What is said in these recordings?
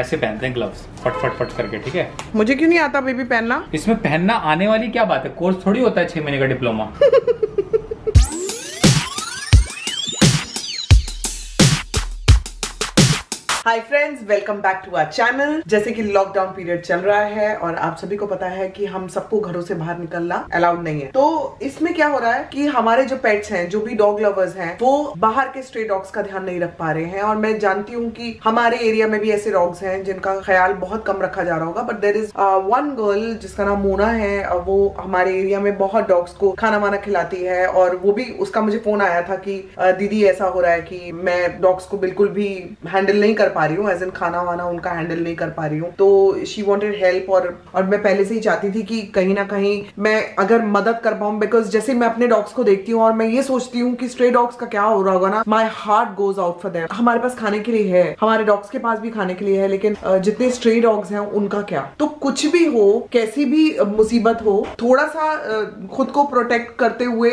ऐसे पहनते हैं ग्लव्स, फट फट फट करके, ठीक है। मुझे क्यों नहीं आता बेबी पहनना? इसमें पहनना आने वाली क्या बात है, कोर्स थोड़ी होता है 6 महीने का diploma. Hi friends, welcome back to our channel. जैसे कि लॉकडाउन पीरियड चल रहा है और आप सभी को पता है कि हम सबको घरों से बाहर निकलना अलाउड नहीं है, तो इसमें क्या हो रहा है कि हमारे जो पेट्स हैं, जो भी डॉग लवर्स हैं, वो बाहर के स्ट्रे डॉग्स का ध्यान नहीं रख पा रहे हैं। और मैं जानती हूँ कि हमारे एरिया में भी ऐसे डॉग्स हैं जिनका ख्याल बहुत कम रखा जा रहा होगा, but there is one girl जिसका नाम मोना है, वो हमारे एरिया में बहुत डॉग्स को खाना वाना खिलाती है। और वो भी, उसका मुझे फोन आया था कि दीदी ऐसा हो रहा है कि मैं डॉग्स को बिल्कुल भी हैंडल नहीं कर पा रही हूँ, एज इन खाना वाना उनका हैंडल नहीं कर पा रही हूँ। तो शी वांटेड हेल्प और मैं पहले से ही चाहती थी कि कहीं ना कहीं मैं अगर मदद कर पाऊँ, बिकॉज जैसे मैं अपने डॉग्स को देखती हूँ और मैं ये सोचती हूँ कि स्ट्रे डॉग्स का क्या हो रहा होगा ना, my heart goes out for them. हमारे पास खाने के लिए है, हमारे डॉग्स के पास भी खाने के लिए है, लेकिन जितने स्ट्रे डॉग्स हैं उनका क्या। तो कुछ भी हो, कैसी भी मुसीबत हो, थोड़ा सा खुद को प्रोटेक्ट करते हुए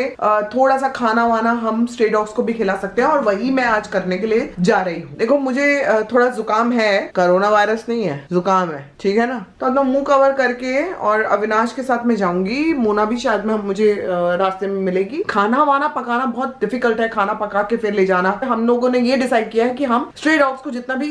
थोड़ा सा खाना वाना हम स्ट्रे डॉग्स को भी खिला सकते हैं, और वही मैं आज करने के लिए जा रही हूँ। देखो, मुझे थोड़ा जुकाम है, कोरोना वायरस नहीं है, जुकाम है, ठीक है ना। तो अपना मुंह कवर करके और अविनाश के साथ मैं जाऊंगी, मोना भी शायद में मुझे रास्ते में मिलेगी। खाना वाना पकाना बहुत डिफिकल्ट है, खाना पका के फिर ले जाना। हम लोगों ने ये डिसाइड किया है कि हम स्ट्रे डॉग्स को जितना भी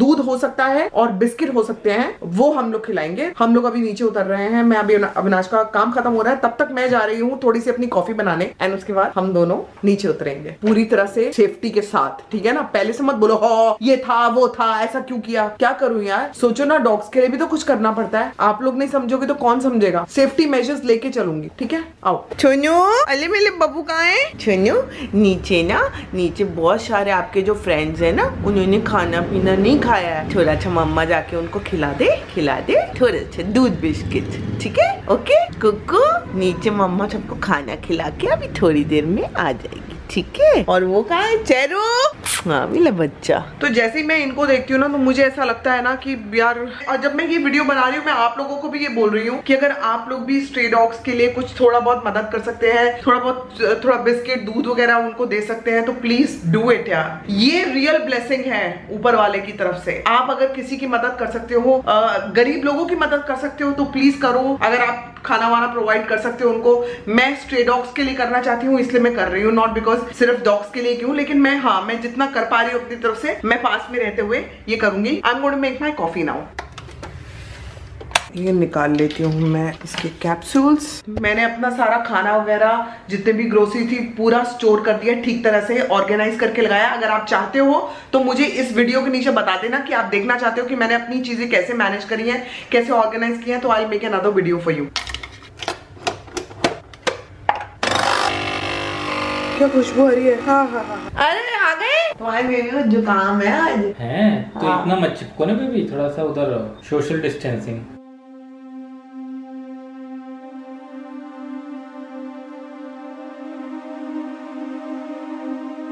दूध हो सकता है और बिस्किट हो सकते हैं वो हम लोग खिलाएंगे। हम लोग अभी नीचे उतर रहे हैं, मैं अभी अविनाश का काम खत्म हो रहा है, तब तक मैं जा रही हूँ थोड़ी सी अपनी कॉफी बनाने, एंड उसके बाद हम दोनों नीचे उतरेंगे पूरी तरह से सेफ्टी के साथ, ठीक है ना। पहले से मत बोलो हो ये था वो था, ऐसा क्यों किया, क्या करूं यार। सोचो ना, डॉग्स के लिए भी तो कुछ करना पड़ता है। आप लोग नहीं समझोगे तो कौन समझेगा। सेफ्टी मेजर्स लेके चलूंगी, ठीक है। आओ छोनू, अले मेले बब्बू कहाँ है? छोनू नीचे ना, नीचे बहुत सारे आपके जो फ्रेंड्स हैं ना, उन्होंने खाना पीना नहीं खाया है। थोड़ा सा मम्मा जाके उनको खिला दे थोड़े से दूध बिस्किट, ठीक है। ओके कुकू, नीचे मम्मा सबको खाना खिला के अभी थोड़ी देर में आ जाएगी, ठीक है। और वो कहाँ है? चेरू, हाँ मिला बच्चा। तो जैसे ही मैं इनको देखती हूँ ना, तो मुझे ऐसा लगता है ना कि यार, और जब मैं ये वीडियो बना रही हूँ, मैं आप लोगों को भी ये बोल रही हूँ कि अगर आप लोग भी स्ट्रे डॉग्स के लिए कुछ थोड़ा बहुत मदद कर सकते हैं, थोड़ा बिस्किट दूध वगैरह उनको दे सकते हैं, तो प्लीज डू इट यार। ये रियल ब्लेसिंग है ऊपर वाले की तरफ से। आप अगर किसी की मदद कर सकते हो, गरीब लोगों की मदद कर सकते हो, तो प्लीज करो। अगर आप खाना वाना प्रोवाइड कर सकते हो उनको, मैं स्ट्रे डॉग्स के लिए करना चाहती हूँ इसलिए मैं कर रही हूँ, नॉट बिकॉज सिर्फ डॉग्स के लिए क्यों, लेकिन मैं, हाँ मैं जितना कर पा रही हूँ अपनी तरफ से, मैं पास में रहते हुए ये करूंगी। I am going to make my coffee now. ये निकाल लेती हूँ मैं इसके कैप्सूल्स। मैंने अपना सारा खाना वगैरह जितने भी ग्रोसरी थी पूरा स्टोर कर दिया, ठीक तरह से ऑर्गेनाइज करके लगाया। अगर आप चाहते हो तो मुझे इस वीडियो के नीचे बता देना कि आप देखना चाहते हो कि मैंने अपनी चीजें कैसे मैनेज करी हैं, कैसे ऑर्गेनाइज की हैं, तो I will make another video for you. क्या खुशबू आ रही है? हाँ हाँ हाँ, अरे आ गए। तुम्हारे बेबी को जुकाम है आज है, तो हाँ। इतना मत चिपको ना बेबी, थोड़ा सा उधर सोशल डिस्टेंसिंग।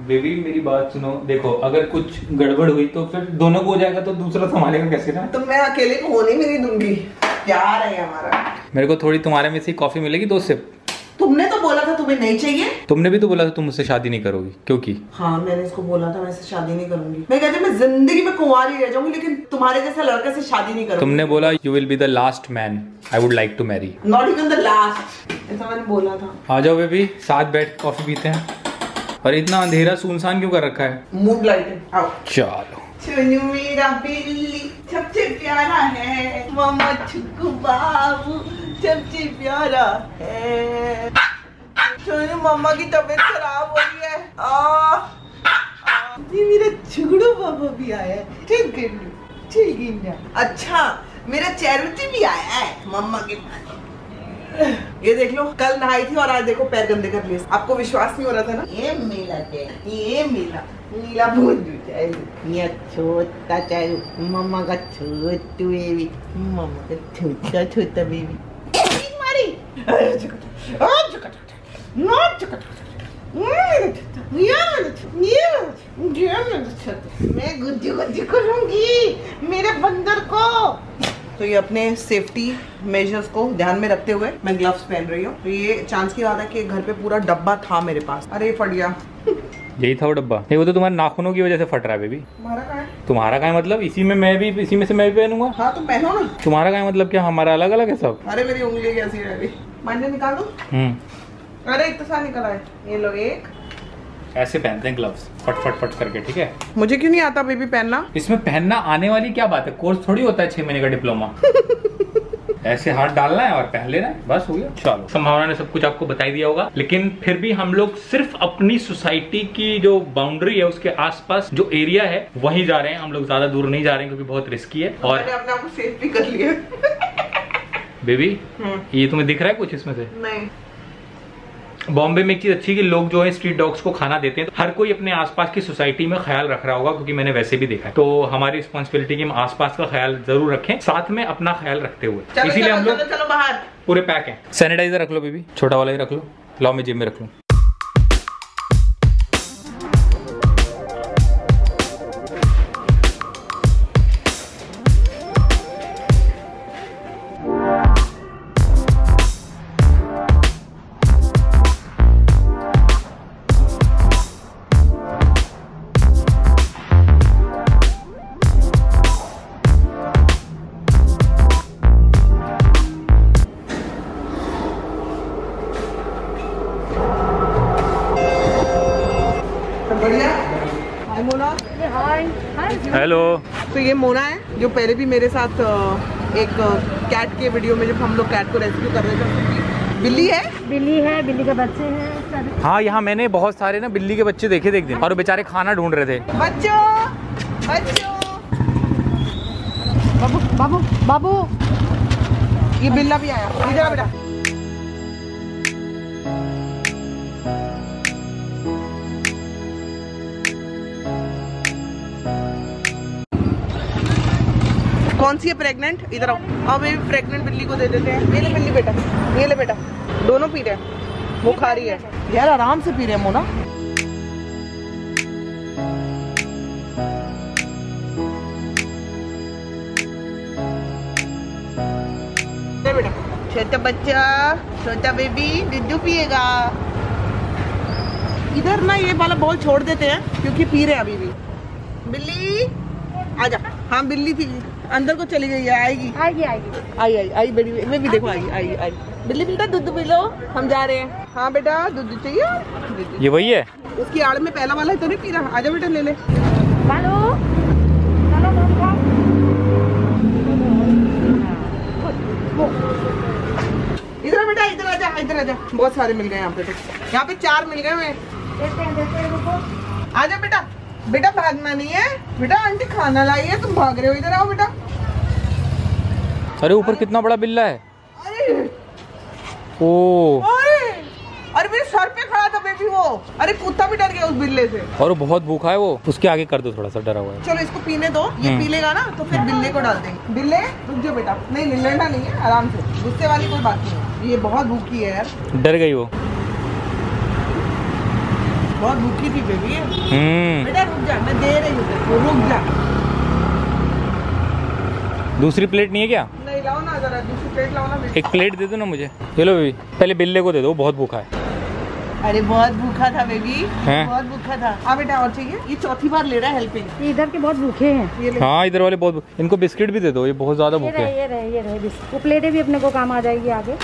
बेबी मेरी बात सुनो, देखो अगर कुछ गड़बड़ हुई तो फिर दोनों को हो जाएगा, तो दूसरा संभालेगा कैसे ना। तो मैं अकेले को होने में नहीं दूंगी, प्यार है हमारा। मेरे को थोड़ी तुम्हारे में से कॉफी मिलेगी, 2 सिप। तुमने तो बोला था तुम्हें नहीं चाहिए, तुमने भी तो बोला था तुम मुझसे शादी नहीं करोगी, क्योंकि हाँ मैंने इसको बोला था मैं इससे शादी नहीं करूंगी। मैं कहती मैं जिंदगी में कुंवारी रह जाऊंगी, लेकिन तुम्हारे जैसा लड़के से शादी नहीं करूंगी। तुमने बोला you will be the last man I would like to marry, not even the last, ऐसा मैंने बोला था। आ जाओ बेबी, साथ बैठ कॉफी पीते हैं। और इतना अंधेरा सुनसान क्यों कर रखा है? मूड लाइट, आओ चलो। चुन्नू मेरा बिल्ली सबसे प्यारा है, मामा चुकू बाबू सबसे प्यारा है। चुन्नू मामा की तबीयत खराब हो रही है। ये मेरा झुगड़ू बाबू भी आया है, ठीक है। अच्छा मेरा चैरुटी भी आया है मामा के पास। ये देख लो, कल नहाई थी और आज देखो पैर गंदे कर लिए। आपको विश्वास नहीं हो रहा था ना। ये मेला छोटा चारू, मम्मा का छोटू बेबी, मम्मा का छोटा बेबी। मैं गुज्जू करूंगी मेरे बंदर को। तो ये अपने सेफ्टी मेजर्स को ध्यान में रखते हुए मैं ग्लव्स पहन रही हूँ। तो ये चांस की बात है कि घर पे पूरा डब्बा था मेरे पास। अरे फट गया। यही था वो डब्बा? नहीं, वो तो तुम्हारे नाखूनों की वजह से फट रहा है बेबी। तुम्हारा क्या मतलब? इसी में मैं भी, इसी में से मैं भी पहनूंगा। हाँ तो पहनो ना। तुम्हारा क्या मतलब? क्या हमारा अलग अलग है सब? अरे मेरी उंगली कैसी है अभी? मांझे निकालो। अरे एक तो सा निकला है, ये लो एक। ऐसे पहनते हैं ग्लव्स, फट फट फट करके, ठीक है? मुझे क्यों नहीं आता बेबी पहनना? इसमें पहनना आने वाली क्या बात है, कोर्स थोड़ी होता है 6 महीने का डिप्लोमा। ऐसे हाथ डालना है और पहन लेना है, बस हो गया। चलो, संभावना ने सब कुछ आपको बताई दिया होगा, लेकिन फिर भी हम लोग सिर्फ अपनी सोसाइटी की जो बाउंड्री है उसके आसपास जो एरिया है वहीं जा रहे हैं। हम लोग ज्यादा दूर नहीं जा रहे हैं क्योंकि बहुत रिस्की है। और मैंने अपने आप को सेफ भी कर लिया। बेबी ये तुम्हें दिख रहा है कुछ इसमें से? नहीं। बॉम्बे में एक चीज अच्छी कि लोग जो है स्ट्रीट डॉग्स को खाना देते हैं, तो हर कोई अपने आसपास की सोसाइटी में ख्याल रख रहा होगा, क्योंकि मैंने वैसे भी देखा है। तो हमारी रिस्पॉन्सिबिलिटी कि हम आसपास का ख्याल जरूर रखें, साथ में अपना ख्याल रखते हुए। इसीलिए हम लोग पूरे पैक हैं। सैनिटाइजर रख लो बेबी, छोटा वाला ही रख लो। लाओ मैं जेब में रख लूँ। हेलो। तो ये मोना है जो पहले भी मेरे साथ एक कैट के वीडियो में, जब हम लोग कैट को रेस्क्यू कर रहे थे, बिल्ली है, बिल्ली के बच्चे हैं। हाँ, यहाँ मैंने बहुत सारे ना बिल्ली के बच्चे देखे थे एक दिन, और बेचारे खाना ढूंढ रहे थे। बच्चों बच्चों, बाबू बाबू बाबू, ये बिल्ला भी आया। इधर आ बेटा। कौन सी है प्रेग्नेंट? इधर आओ। अब ये प्रेग्नेंट बिल्ली को दे देते हैं। ये ले बिल्ली बेटा, ये ले बेटा। दोनों पी रहे हैं, वो खा रही है। यार आराम से पी रहे हैं मोना। ले बेटा, छोटा बच्चा, छोटा बेबी दूध पिएगा। इधर ना ये वाला बॉल छोड़ देते हैं क्योंकि पी रहे हैं अभी भी। बिल्ली आजा। हाँ बिल्ली थी, अंदर को चली गई है। आएगी आएगी आएगी आई आई आई बेबी, मैं भी देखो आएगी आई आई। बिल्ली बेटा दूध पी लो, हम जा रहे हैं। हाँ बेटा दूध चाहिए। ये वही है, उसकी आड़ में पहला वाला है तो नहीं पी रहा। आजा बेटा ले ले। हेलो इधर बेटा, इधर आजा, इधर आजा। बहुत सारे मिल गए यहाँ पे, तो यहाँ पे 4 मिल गए हैं। आजा बेटा, बेटा भागना नहीं है बेटा, आंटी खाना लाई है, तुम भाग रहे हो। इधर आओ बेटा। अरे ऊपर कितना बड़ा बिल्ला है। अरे ओ, अरे अरे मेरे सर पे खड़ा था बेबी वो। अरे कुत्ता भी डर गया उस बिल्ले से, और वो बहुत भूखा है। वो उसके आगे कर दो, थोड़ा सा डरा हुआ है। चलो इसको पीने दो, ये पी लेगा ना तो फिर बिल्ले को डाल देंगे। बिल्ले रुक जाओ बेटा, नहीं लड़ना नहीं है, आराम से, गुस्से वाली कोई बात नहीं। ये बहुत भूखी है यार, डर गई वो, बहुत भूखी थी बेबी। बेटा रुक जा, मैं दे रही हूँ, रुक जा। दूसरी प्लेट नहीं है क्या? नहीं, लाओ ना जरा, दूसरी प्लेट लाओ ना। एक प्लेट दे दो ना मुझे। चलो बेबी पहले बिल्ले को दे दो, बहुत भूखा है। अरे बहुत भूखा था बेबी, बहुत भूखा था। हाँ बेटा और चाहिए। ये 4थी बार ले रहा है हेल्पिंग। इधर के बहुत भूखे हैं। हाँ इधर वाले बहुत भूखे। इनको बिस्किट भी दे दो, ये बहुत ज्यादा भूखे हैं। ये रहे बिस्किट, वो प्लेटें भी अपने को काम आ जाएगी आगे।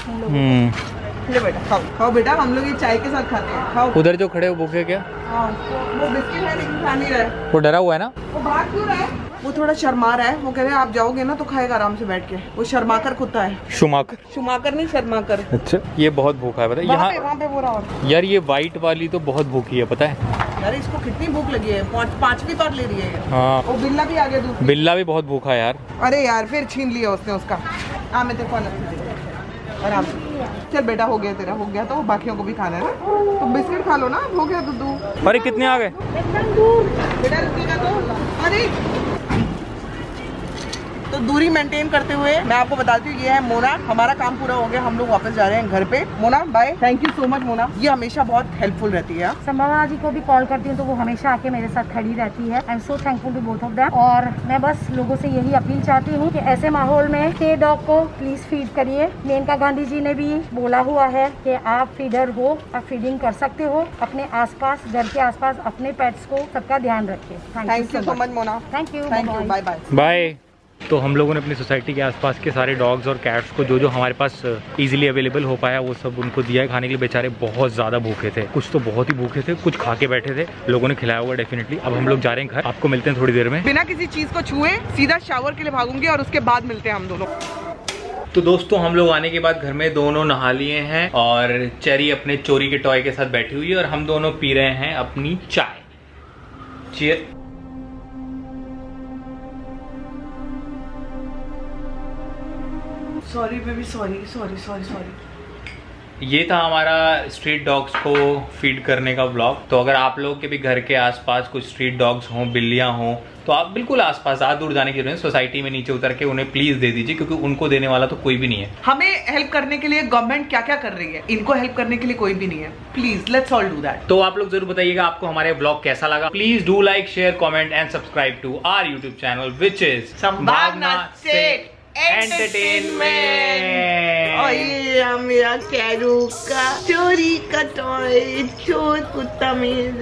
ले बेटा खाओ, खाओ बेटा, हम लोग ये चाय के साथ खाते हैं। खाओ। उधर जो खड़े हो भूखे क्या? वो बिस्किट है लेकिन खा नहीं रहा है, वो डरा हुआ है ना। वो भाग क्यों रहा है? वो थोड़ा शर्मा रहा है, वो कह रहे हैं आप जाओगे ना तो खाएगा आराम से बैठ के। वो शर्मा कर कुत्ता है। शुमाकर, शुमाकर नहीं शर्मा कर। अच्छा ये बहुत भूखा है, पता है यहाँ पे वो रहा। यार ये व्हाइट वाली तो बहुत भूखी है, पता है यार इसको कितनी भूख लगी है, 5वीं बार ले रही है। हाँ वो बिल्ला भी आ गया, बिल्ला भी बहुत भूखा है यार। अरे यार फिर छीन लिया उसने उसका। हाँ मैं आराम से चल बेटा, हो गया तेरा, हो गया तो बाकियों को भी खाना है ना, तो बिस्किट खा लो ना, हो गया दूध। अरे कितने आ गए बेटा? रुकेगा तो। अरे तो दूरी मेंटेन करते हुए मैं आपको बताती हूँ, ये है मोना। हमारा काम पूरा हो गया, हम लोग वापस जा रहे हैं घर पे। Mona bye, thank you so much Mona, ये हमेशा बहुत हेल्पफुल रहती है। संभावना जी को भी कॉल करती हूँ तो वो हमेशा आके मेरे साथ खड़ी रहती है। I am so thankful to both of them. और मैं बस लोगों से यही अपील चाहती हूँ कि ऐसे माहौल में के डॉग को प्लीज फीड करिए। मेनका गांधी जी ने भी बोला हुआ है कि आप फीडर हो, आप फीडिंग कर सकते हो। अपने आसपास, घर के आसपास अपने पेट्स को सबका ध्यान रखिए। Thank you so much Mona, thank you, thank you, bye bye bye. तो हम लोगों ने अपनी सोसाइटी के आसपास के सारे डॉग्स और कैट्स को जो जो हमारे पास इजीली अवेलेबल हो पाया वो सब उनको दिया है खाने के लिए। बेचारे बहुत ज़्यादा भूखे थे, कुछ तो बहुत ही भूखे थे, कुछ खा के बैठे थे, लोगों ने खिलाया हुआ डेफिनेटली। अब हम लोग जा रहे हैं घर, आपको मिलते हैं थोड़ी देर में। बिना किसी चीज़ को छुए सीधा शावर के लिए भागूंगी और उसके बाद मिलते हैं हम दोनों। तो दोस्तों हम लोग आने के बाद घर में दोनों नहा लिए हैं और चेरी अपने चोरी के टॉय के साथ बैठी हुई है और हम दोनों पी रहे हैं अपनी चाय। Cheer. Sorry baby, sorry sorry sorry sorry. ये था हमारा स्ट्रीट डॉग्स को फीड करने का व्लॉग। तो अगर आप लोग के भी घर के आसपास कुछ स्ट्रीट डॉग्स हों, बिल्लियां हों, तो आप बिल्कुल आसपास, ज्यादा दूर जाने की जरूरत नहीं, सोसाइटी में नीचे उतर के उन्हें प्लीज दे दीजिए, क्योंकि उनको देने वाला तो कोई भी नहीं है। हमें हेल्प करने के लिए गवर्नमेंट क्या क्या कर रही है, इनको हेल्प करने के लिए कोई भी नहीं है। Please let's all do that. तो आप लोग जरूर बताइएगा आपको हमारे व्लॉग कैसा लगा। Please do like, share, comment and subscribe to our YouTube channel which is Sambhavna Seth entertainment. और ये मेरा कैरू का चोरी का टॉय, चोर कुत्ता मेरा।